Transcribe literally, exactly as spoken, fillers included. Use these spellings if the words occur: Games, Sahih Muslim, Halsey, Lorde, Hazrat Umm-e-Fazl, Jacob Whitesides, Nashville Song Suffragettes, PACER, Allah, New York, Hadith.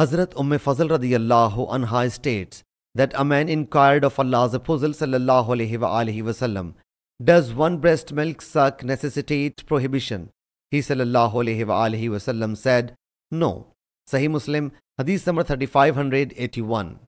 Hazrat Umm-e-Fazl radiyallahu anha states that a man inquired of Allah's Apostle sallallahu alayhi wa alihi wasallam, does one breast milk suck necessitate prohibition? He sallallahu alayhi wa alihi wasallam said, no. Sahih Muslim, Hadith number thirty-five hundred eighty-one.